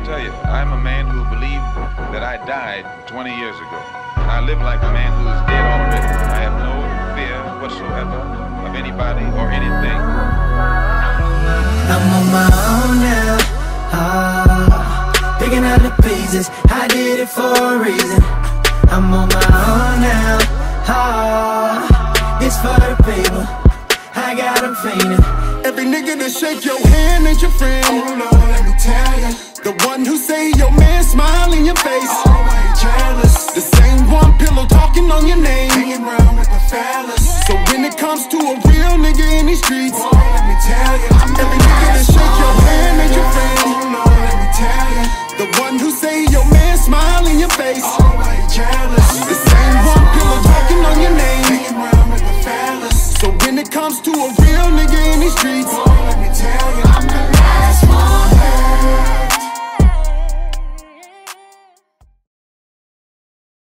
I tell you, I'm a man who believed that I died 20 years ago. I live like a man who is dead already. I have no fear whatsoever of anybody or anything. I'm on my own now, picking out the pieces. I did it for a reason. I'm on my own now, it's for the people. I got them fainting. Every nigga that shake your hand ain't your friend.